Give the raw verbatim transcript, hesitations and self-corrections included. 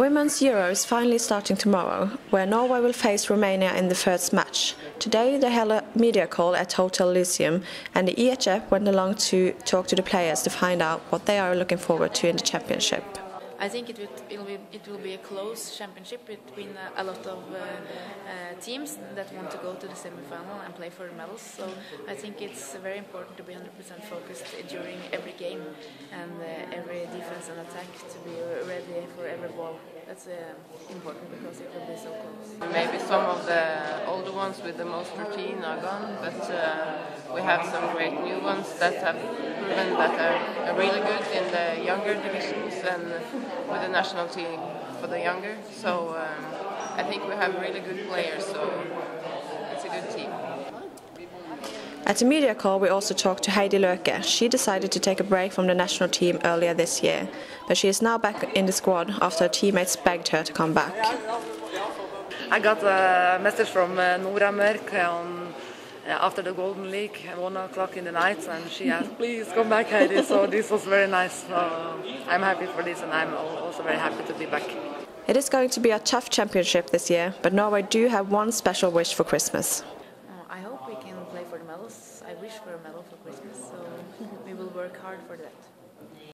Women's Euro is finally starting tomorrow, where Norway will face Romania in the first match. Today they held a media call at Hotel Lyceum, and the E H F went along to talk to the players to find out what they are looking forward to in the championship. I think it will be, it will be a close championship between a lot of uh, uh, teams that want to go to the semi-final and play for medals. So I think it's very important to be one hundred percent focused during every game and uh, every defense and attack to be ready for every ball. That's uh, important because it will be so close. Maybe some of the older ones with the most routine are gone, but uh, we have some great new ones that have proven that are really good in the younger divisions and with the national team for the younger. So um, I think we have really good players, so it's a good team. At the media call we also talked to Heidi Løke. She decided to take a break from the national team earlier this year, but she is now back in the squad after her teammates begged her to come back. I got a message from uh, Nora Mørk on, uh, after the Golden League at one o'clock in the night, and she asked, please come back, Heidi, so this was very nice. So I'm happy for this, and I'm also very happy to be back. It is going to be a tough championship this year, but Norway do have one special wish for Christmas. I hope we can play for the medals. I wish for a medal for Christmas, so we will work hard for that.